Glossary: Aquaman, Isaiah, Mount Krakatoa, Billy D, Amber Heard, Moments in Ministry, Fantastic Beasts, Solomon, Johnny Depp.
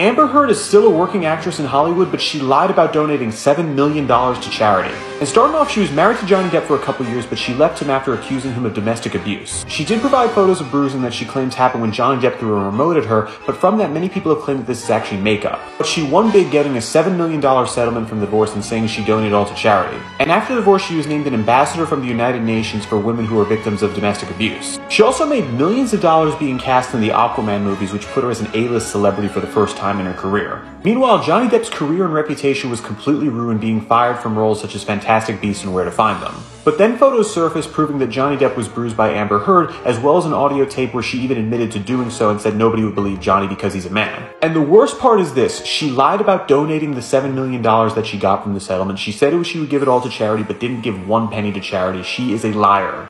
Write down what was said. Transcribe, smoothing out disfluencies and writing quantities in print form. Amber Heard is still a working actress in Hollywood, but she lied about donating $7 million to charity. And starting off, she was married to Johnny Depp for a couple years, but she left him after accusing him of domestic abuse. She did provide photos of bruising that she claims happened when Johnny Depp threw a remote at her, but from that, many people have claimed that this is actually makeup. But she won big, getting a $7 million settlement from divorce and saying she donated all to charity. And after the divorce, she was named an ambassador from the United Nations for women who are victims of domestic abuse. She also made millions of dollars being cast in the Aquaman movies, which put her as an A-list celebrity for the first time in her career. Meanwhile, Johnny Depp's career and reputation was completely ruined, being fired from roles such as Fantastic Beasts and Where to Find Them. But then photos surfaced proving that Johnny Depp was bruised by Amber Heard, as well as an audio tape where she even admitted to doing so and said nobody would believe Johnny because he's a man. And the worst part is this: she lied about donating the $7 million that she got from the settlement. She said she would give it all to charity, but didn't give one penny to charity. She is a liar.